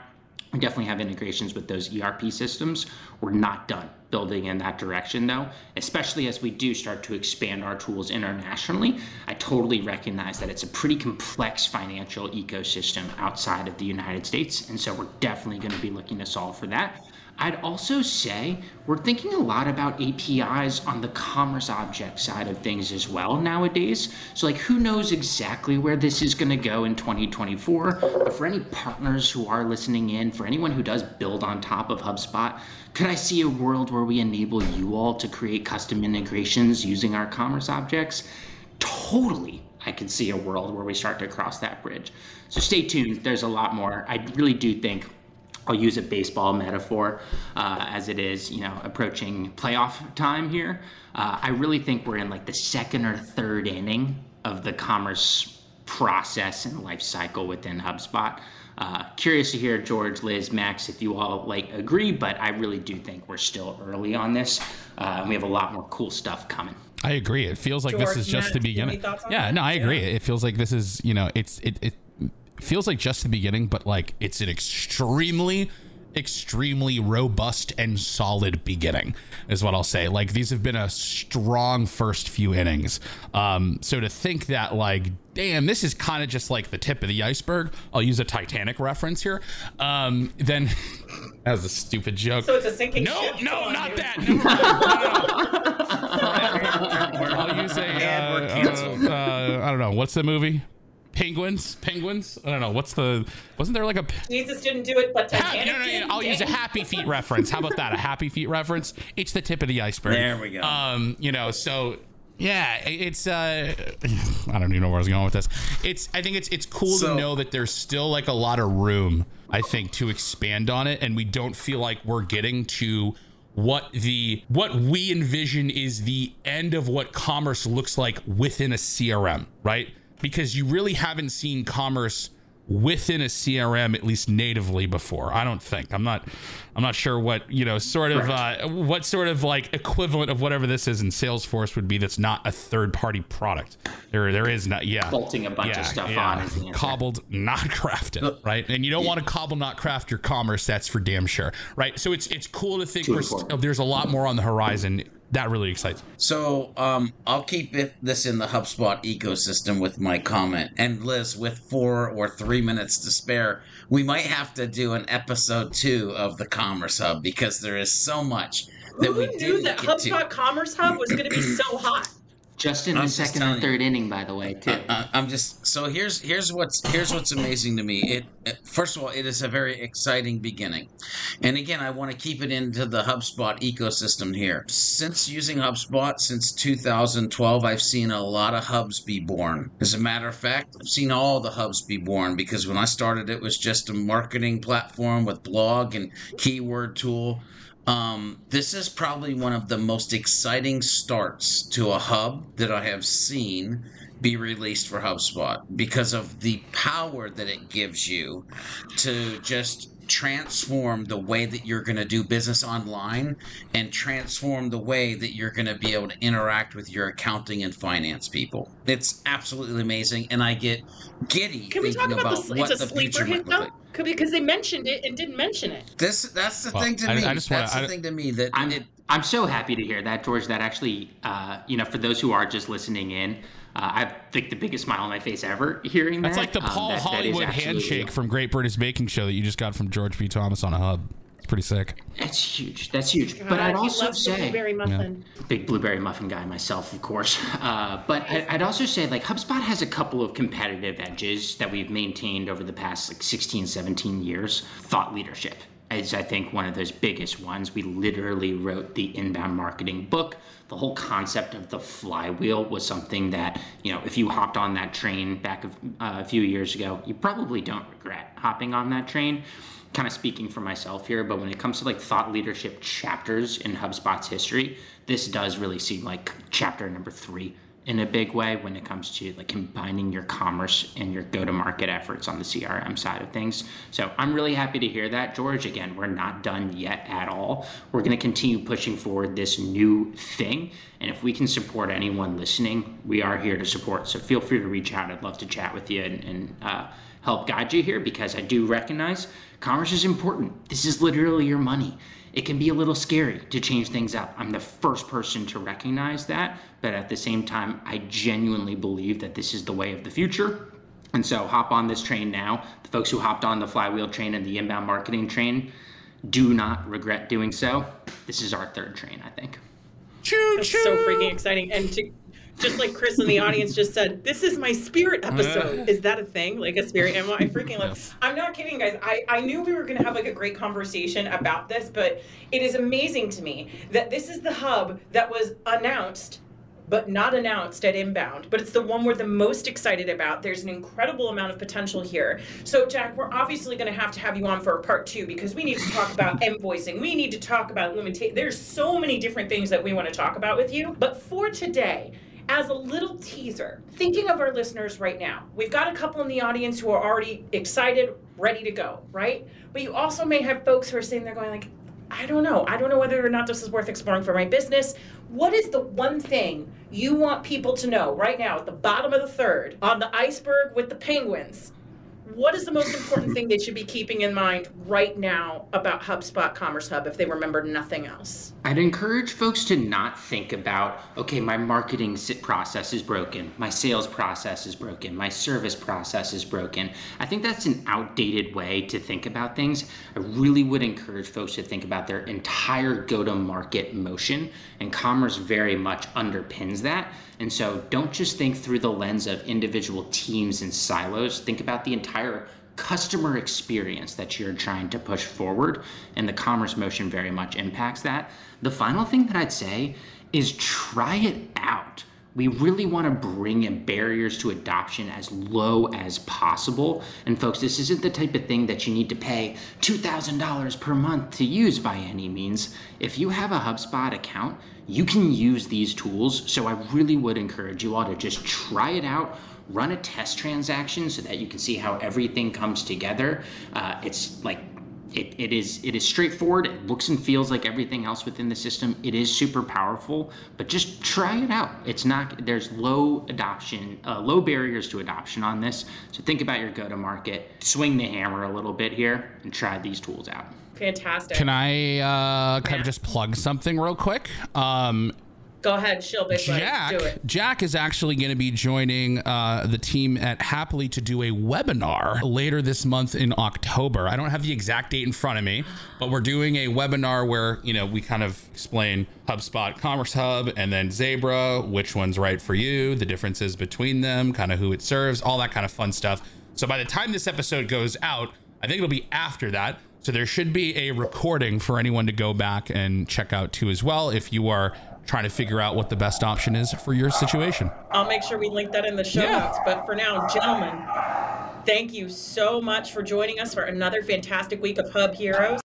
We definitely have integrations with those E R P systems. We're not done building in that direction though, especially as we do start to expand our tools internationally. I totally recognize that it's a pretty complex financial ecosystem outside of the United States, and so we're definitely going to be looking to solve for that. I'd also say we're thinking a lot about A P Is on the commerce object side of things as well nowadays. So like, who knows exactly where this is gonna go in twenty twenty-four, but for any partners who are listening in, for anyone who does build on top of HubSpot, could I see a world where we enable you all to create custom integrations using our commerce objects? Totally. I could see a world where we start to cross that bridge. So stay tuned, there's a lot more. I really do think I'll use a baseball metaphor uh, as it is, you know, approaching playoff time here. Uh, I really think we're in like the second or third inning of the commerce process and life cycle within HubSpot. Uh, curious to hear George, Liz, Max, if you all like agree, but I really do think we're still early on this. Uh, and we have a lot more cool stuff coming. I agree. It feels like George, this is just Matt, the beginning. Yeah, that? no, I agree. Yeah. It feels like this is, you know, it's it. it feels like just the beginning, but like it's an extremely extremely robust and solid beginning is what I'll say. Like these have been a strong first few innings, um so to think that like, damn, this is kind of just like the tip of the iceberg, I'll use a Titanic reference here, um then that was a stupid joke. So it's a sinking no ship. no Come not on, that no, no, no. I'll use a uh, uh, uh, I don't know, what's the movie? Penguins, penguins. I don't know. What's the? Wasn't there like a? Jesus didn't do it, but Titanic no, no, no, no. I'll use a Happy Feet reference. How about that? A Happy Feet reference. It's the tip of the iceberg. There we go. Um, you know, so yeah, it's. Uh, I don't even know where I was going with this. It's. I think it's. It's cool so, to know that there's still like a lot of room. I think to expand on it, and we don't feel like we're getting to what the what we envision is the end of what commerce looks like within a C R M, right? Because you really haven't seen commerce within a C R M, at least natively, before. I don't think. I'm not. I'm not sure what you know. Sort of uh, what sort of like equivalent of whatever this is in Salesforce would be. That's not a third-party product. There, there is not. Yeah, bolting a bunch yeah, of stuff yeah. on. Is the cobbled, not crafted, right? And you don't yeah. want to cobble, not craft your commerce. That's for damn sure, right? So it's it's cool to think we're st- there's a lot more on the horizon. That really excites me. So um, I'll keep it, this in the HubSpot ecosystem with my comment. And Liz, with four or three minutes to spare, we might have to do an episode two of the Commerce Hub because there is so much that Who we didn't knew that get HubSpot to. Commerce Hub was going to be so hot? Just in the I'm second and third you. inning, by the way, too. Uh, uh, I'm just so here's here's what's here's what's amazing to me. It, it first of all, it is a very exciting beginning, and again, I want to keep it into the HubSpot ecosystem here. Since using HubSpot since two thousand twelve, I've seen a lot of hubs be born. As a matter of fact, I've seen all the hubs be born because when I started, it was just a marketing platform with blog and keyword tool. Um, this is probably one of the most exciting starts to a hub that I have seen be released for HubSpot because of the power that it gives you to just transform the way that you're going to do business online and transform the way that you're going to be able to interact with your accounting and finance people. It's absolutely amazing, and I get giddy Can we talk about, about the, what it's a the future might look like. Because they mentioned it and didn't mention it. This that's the well, thing to I, me. I just wanna, that's I, the I, thing to me that I'm, it, I'm so happy to hear that, George. That actually, uh, you know, for those who are just listening in, uh, I think the biggest smile on my face ever hearing that's that. That's like the Paul um, that, Hollywood that handshake from Great British Baking Show that you just got from George B. Thomas on a hub. It's pretty sick. That's huge. That's huge. God, but I'd also say big blueberry muffin. Yeah. Big blueberry muffin guy myself, of course. Uh, but I'd also say like HubSpot has a couple of competitive edges that we've maintained over the past like sixteen, seventeen years. Thought leadership is, I think, one of those biggest ones. We literally wrote the inbound marketing book. The whole concept of the flywheel was something that, you know, if you hopped on that train back of, uh, a few years ago, you probably don't regret hopping on that train. Kind of speaking for myself here, but when it comes to like thought leadership chapters in HubSpot's history, this does really seem like chapter number three in a big way when it comes to like combining your commerce and your go-to-market efforts on the C R M side of things. So I'm really happy to hear that, George. Again, we're not done yet at all. We're gonna continue pushing forward this new thing. And if we can support anyone listening, we are here to support. So feel free to reach out. I'd love to chat with you and, and uh, help guide you here because I do recognize commerce is important. This is literally your money. It can be a little scary to change things up. I'm the first person to recognize that, but at the same time, I genuinely believe that this is the way of the future. And so hop on this train now. The folks who hopped on the flywheel train and the inbound marketing train do not regret doing so. This is our third train, I think. Choo choo. So freaking exciting. And to, just like Chris in the audience just said, this is my spirit episode. Uh, is that a thing? Like a spirit? And I freaking love it. I'm not kidding, guys. I, I knew we were going to have like a great conversation about this, but it is amazing to me that this is the hub that was announced but not announced at Inbound, but it's the one we're the most excited about. There's an incredible amount of potential here. So Jack, we're obviously gonna have to have you on for a part two because we need to talk about invoicing. We need to talk about limitation. There's so many different things that we wanna talk about with you. But for today, as a little teaser, thinking of our listeners right now, we've got a couple in the audience who are already excited, ready to go, right? But you also may have folks who are sitting there going like, I don't know. I don't know whether or not this is worth exploring for my business. What is the one thing you want people to know right now at the bottom of the third on the iceberg with the penguins? what is the most important thing they should be keeping in mind right now about HubSpot Commerce Hub if they remember nothing else? I'd encourage folks to not think about, okay, my marketing process is broken, my sales process is broken, my service process is broken. I think that's an outdated way to think about things. I really would encourage folks to think about their entire go-to-market motion, and commerce very much underpins that. And so don't just think through the lens of individual teams and silos. Think about the entire customer experience that you're trying to push forward, and the commerce motion very much impacts that. The final thing that I'd say is try it out. We really want to bring in barriers to adoption as low as possible. And folks, this isn't the type of thing that you need to pay two thousand dollars per month to use by any means. If you have a HubSpot account, you can use these tools. So I really would encourage you all to just try it out, run a test transaction so that you can see how everything comes together. Uh, it's like, It, it is it is straightforward. It looks and feels like everything else within the system. It is super powerful, but just try it out. It's not, there's low adoption, uh, low barriers to adoption on this. So think about your go-to-market, swing the hammer a little bit here, and try these tools out. Fantastic. Can I uh, kind yeah. of just plug something real quick? Um, Go ahead, she'll be Jack, do it. Jack is actually going to be joining uh, the team at Happily to do a webinar later this month in October. I don't have the exact date in front of me, but we're doing a webinar where, you know, we kind of explain HubSpot Commerce Hub and then Zebra, which one's right for you, the differences between them, kind of who it serves, all that kind of fun stuff. So by the time this episode goes out, I think it'll be after that. So there should be a recording for anyone to go back and check out too as well if you are trying to figure out what the best option is for your situation. I'll make sure we link that in the show yeah. notes. But for now, gentlemen, thank you so much for joining us for another fantastic week of Hub Heroes.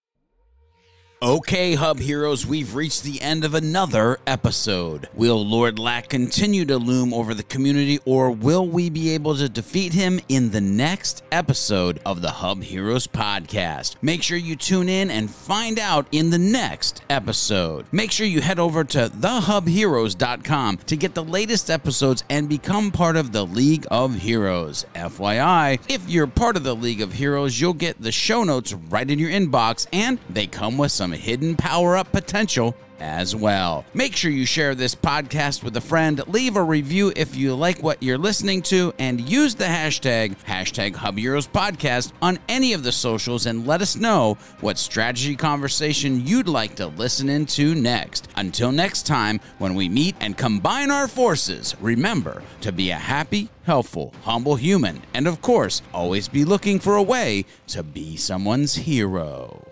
Okay, Hub Heroes, we've reached the end of another episode. Will Lord Lack continue to loom over the community, or will we be able to defeat him in the next episode of the Hub Heroes podcast? Make sure you tune in and find out in the next episode. Make sure you head over to the hub heroes dot com to get the latest episodes and become part of the League of Heroes. F Y I, if you're part of the League of Heroes, you'll get the show notes right in your inbox, and they come with some Some hidden power-up potential as well. Make sure you share this podcast with a friend, leave a review if you like what you're listening to, and use the hashtag, hashtag HubHeroesPodcast on any of the socials, and let us know what strategy conversation you'd like to listen into next. Until next time, when we meet and combine our forces, remember to be a happy, helpful, humble human, and of course, always be looking for a way to be someone's hero.